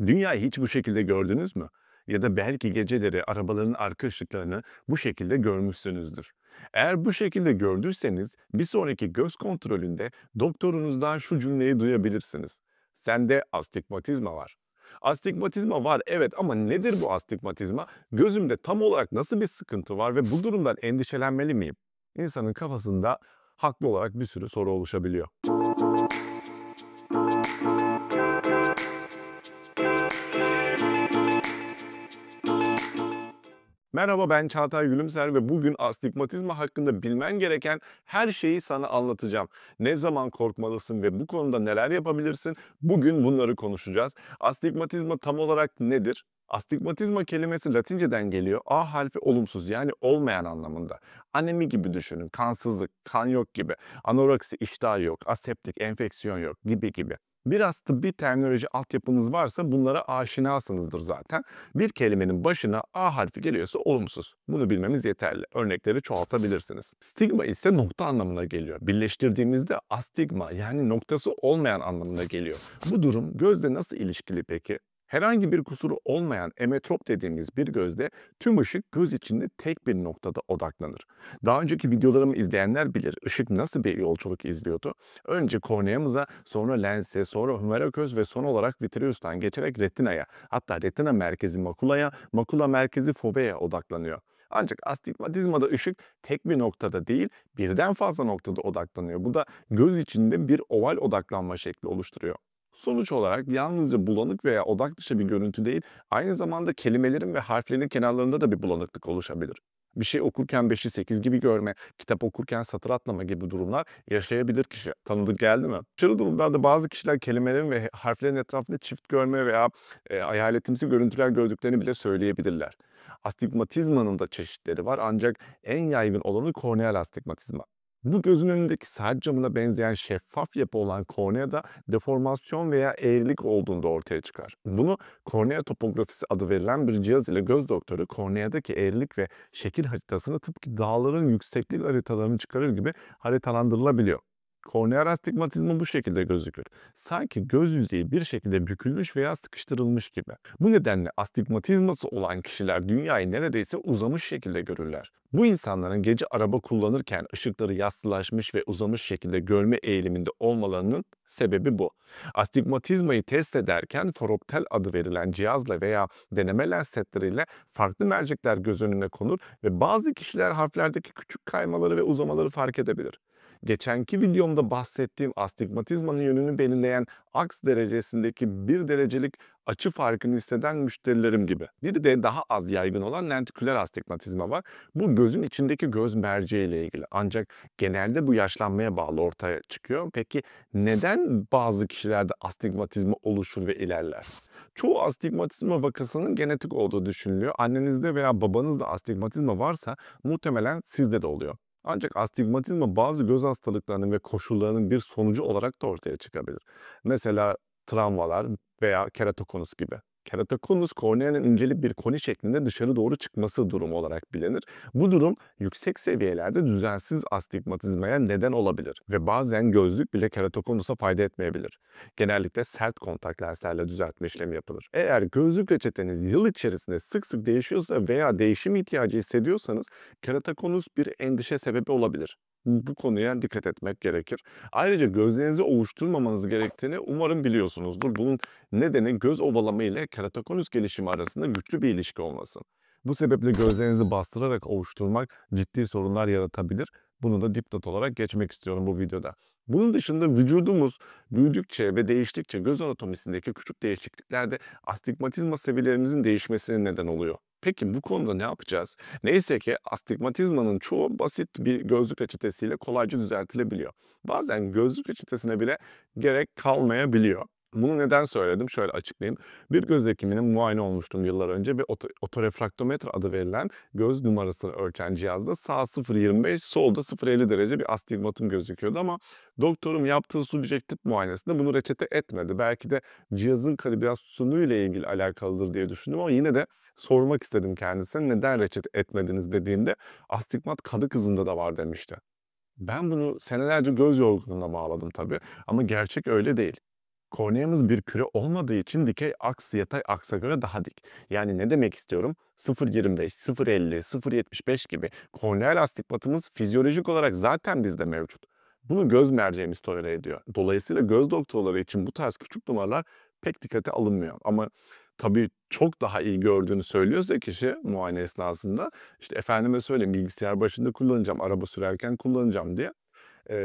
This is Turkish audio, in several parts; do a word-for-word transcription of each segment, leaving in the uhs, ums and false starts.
Dünyayı hiç bu şekilde gördünüz mü? Ya da belki geceleri arabaların arka ışıklarını bu şekilde görmüşsünüzdür. Eğer bu şekilde gördüyseniz bir sonraki göz kontrolünde doktorunuzdan şu cümleyi duyabilirsiniz. Sende astigmatizma var. Astigmatizma var evet ama nedir bu astigmatizma? Gözümde tam olarak nasıl bir sıkıntı var ve bu durumdan endişelenmeli miyim? İnsanın kafasında haklı olarak bir sürü soru oluşabiliyor. Merhaba ben Çağatay Gülümser ve bugün astigmatizma hakkında bilmen gereken her şeyi sana anlatacağım. Ne zaman korkmalısın ve bu konuda neler yapabilirsin? Bugün bunları konuşacağız. Astigmatizma tam olarak nedir? Astigmatizma kelimesi Latinceden geliyor. A harfi olumsuz yani olmayan anlamında. Anemi gibi düşünün, kansızlık, kan yok gibi, anoraksi, iştah yok, aseptik, enfeksiyon yok gibi gibi. Biraz tıbbi terminoloji altyapınız varsa bunlara aşinasınızdır zaten. Bir kelimenin başına A harfi geliyorsa olumsuz. Bunu bilmemiz yeterli. Örnekleri çoğaltabilirsiniz. Stigma ise nokta anlamına geliyor. Birleştirdiğimizde astigma yani noktası olmayan anlamına geliyor. Bu durum gözle nasıl ilişkili peki? Herhangi bir kusuru olmayan emetrop dediğimiz bir gözde tüm ışık göz içinde tek bir noktada odaklanır. Daha önceki videolarımı izleyenler bilir ışık nasıl bir yolculuk izliyordu. Önce korneamıza, sonra lense, sonra hümeroköz ve son olarak vitreustan geçerek retinaya, hatta retina merkezi makulaya, makula merkezi fobeaya odaklanıyor. Ancak astigmatizmada ışık tek bir noktada değil, birden fazla noktada odaklanıyor. Bu da göz içinde bir oval odaklanma şekli oluşturuyor. Sonuç olarak yalnızca bulanık veya odak dışı bir görüntü değil, aynı zamanda kelimelerin ve harflerin kenarlarında da bir bulanıklık oluşabilir. Bir şey okurken beşi sekiz gibi görme, kitap okurken satır atlama gibi durumlar yaşayabilir kişi. Tanıdık geldi mi? Şöyle durumlarda bazı kişiler kelimelerin ve harflerin etrafında çift görme veya e, hayaletimsi görüntüler gördüklerini bile söyleyebilirler. Astigmatizmanın da çeşitleri var ancak en yaygın olanı korneal astigmatizma. Bu gözün önündeki saat camına benzeyen şeffaf yapı olan korneada deformasyon veya eğrilik olduğunda ortaya çıkar. Bunu kornea topografisi adı verilen bir cihaz ile göz doktoru korneadaki eğrilik ve şekil haritasını tıpkı dağların yükseklik haritalarını çıkarır gibi haritalandırılabiliyor. Korneal astigmatizma bu şekilde gözükür. Sanki göz yüzeyi bir şekilde bükülmüş veya sıkıştırılmış gibi. Bu nedenle astigmatizması olan kişiler dünyayı neredeyse uzamış şekilde görürler. Bu insanların gece araba kullanırken ışıkları yassılaşmış ve uzamış şekilde görme eğiliminde olmalarının sebebi bu. Astigmatizmayı test ederken foropter adı verilen cihazla veya deneme lens setleriyle farklı mercekler göz önüne konur ve bazı kişiler harflerdeki küçük kaymaları ve uzamaları fark edebilir. Geçenki videomda bahsettiğim astigmatizmanın yönünü belirleyen aks derecesindeki bir derecelik açı farkını hisseden müşterilerim gibi. Bir de daha az yaygın olan lentiküler astigmatizma var. Bu gözün içindeki göz merceği ile ilgili. Ancak genelde bu yaşlanmaya bağlı ortaya çıkıyor. Peki neden bazı kişilerde astigmatizma oluşur ve ilerler? Çoğu astigmatizma vakasının genetik olduğu düşünülüyor. Annenizde veya babanızda astigmatizma varsa muhtemelen sizde de oluyor. Ancak astigmatizma bazı göz hastalıklarının ve koşullarının bir sonucu olarak da ortaya çıkabilir. Mesela travmalar veya keratokonus gibi. Keratokonus, korneanın inceli bir koni şeklinde dışarı doğru çıkması durumu olarak bilinir. Bu durum yüksek seviyelerde düzensiz astigmatizmaya neden olabilir ve bazen gözlük bile keratokonusa fayda etmeyebilir. Genellikle sert kontak lenslerle düzeltme işlemi yapılır. Eğer gözlük reçeteniz yıl içerisinde sık sık değişiyorsa veya değişim ihtiyacı hissediyorsanız keratokonus bir endişe sebebi olabilir. Bu konuya dikkat etmek gerekir. Ayrıca gözlerinizi ovuşturmamanız gerektiğini umarım biliyorsunuzdur. Bunun nedeni göz ovalama ile keratokonus gelişimi arasında güçlü bir ilişki olması. Bu sebeple gözlerinizi bastırarak ovuşturmak ciddi sorunlar yaratabilir. Bunu da dipnot olarak geçmek istiyorum bu videoda. Bunun dışında vücudumuz büyüdükçe ve değiştikçe göz anatomisindeki küçük değişiklikler de astigmatizma seviyelerimizin değişmesine neden oluyor. Peki bu konuda ne yapacağız? Neyse ki astigmatizmanın çoğu basit bir gözlük reçetesiyle kolayca düzeltilebiliyor. Bazen gözlük reçetesine bile gerek kalmayabiliyor. Bunu neden söyledim? Şöyle açıklayayım. Bir göz hekimine muayene olmuştum yıllar önce ve otorefraktometre adı verilen göz numarasını ölçen cihazda sağ sıfır yirmi beş, solda sıfır elli derece bir astigmatım gözüküyordu ama doktorum yaptığı subjektif muayenesinde bunu reçete etmedi. Belki de cihazın kalibrasyonu ile ilgili alakalıdır diye düşündüm ama yine de sormak istedim kendisine neden reçete etmediniz dediğimde astigmat kadı kızında da var demişti. Ben bunu senelerce göz yorgunluğuna bağladım tabii ama gerçek öyle değil. Korneamız bir küre olmadığı için dikey aks yatay aksa göre daha dik. Yani ne demek istiyorum? sıfır nokta yirmi beş, sıfır nokta elli, sıfır nokta yetmiş beş gibi korneal astigmatımız fizyolojik olarak zaten bizde mevcut. Bunu göz merceğimiz tolere ediyor. Dolayısıyla göz doktorları için bu tarz küçük numaralar pek dikkate alınmıyor. Ama tabii çok daha iyi gördüğünü söylüyorsa kişi muayene esnasında, işte efendime söyleyeyim bilgisayar başında kullanacağım, araba sürerken kullanacağım diye.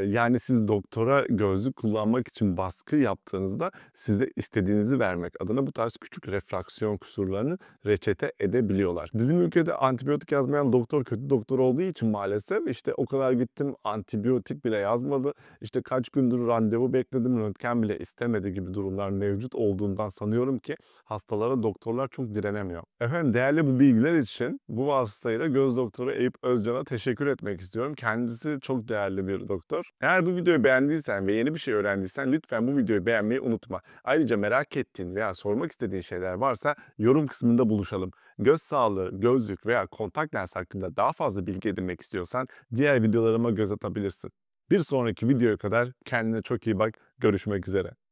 Yani siz doktora gözlük kullanmak için baskı yaptığınızda size istediğinizi vermek adına bu tarz küçük refraksiyon kusurlarını reçete edebiliyorlar. Bizim ülkede antibiyotik yazmayan doktor kötü doktor olduğu için maalesef işte o kadar gittim antibiyotik bile yazmadı, işte kaç gündür randevu bekledim röntgen bile istemedi gibi durumlar mevcut olduğundan sanıyorum ki hastalara doktorlar çok direnemiyor. Efendim değerli bu bilgiler için bu vasıtayla göz doktoru Eyüp Özcan'a teşekkür etmek istiyorum. Kendisi çok değerli bir doktor. Eğer bu videoyu beğendiysen ve yeni bir şey öğrendiysen lütfen bu videoyu beğenmeyi unutma. Ayrıca merak ettiğin veya sormak istediğin şeyler varsa yorum kısmında buluşalım. Göz sağlığı, gözlük veya kontak lens hakkında daha fazla bilgi edinmek istiyorsan diğer videolarıma göz atabilirsin. Bir sonraki videoya kadar kendine çok iyi bak. Görüşmek üzere.